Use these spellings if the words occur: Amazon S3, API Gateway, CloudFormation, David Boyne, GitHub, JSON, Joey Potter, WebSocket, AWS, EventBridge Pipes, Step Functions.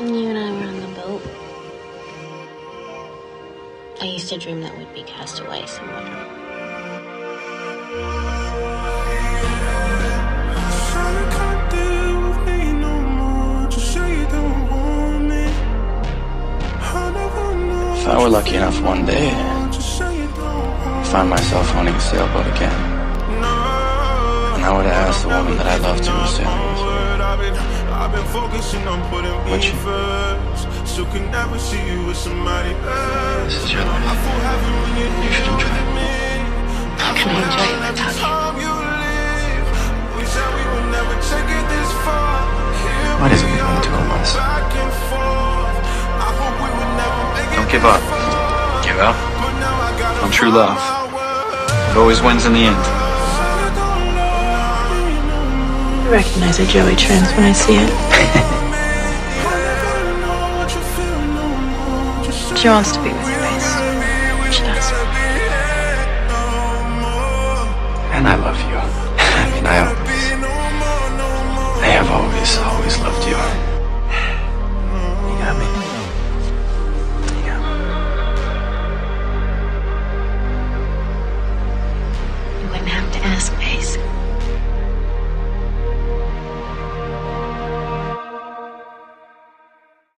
You and I were on the boat. I used to dream that we'd be cast away somewhere. If I were lucky enough one day to find myself owning a sailboat again, and I were to ask the woman that I love to go sailing with, would you? This is your life. You should enjoy it. How can I enjoy it without you? Why does it mean two of us? Don't give up. Give up? On true love. It always wins in the end. I recognize a Joey trans when I see it. She wants to be with you.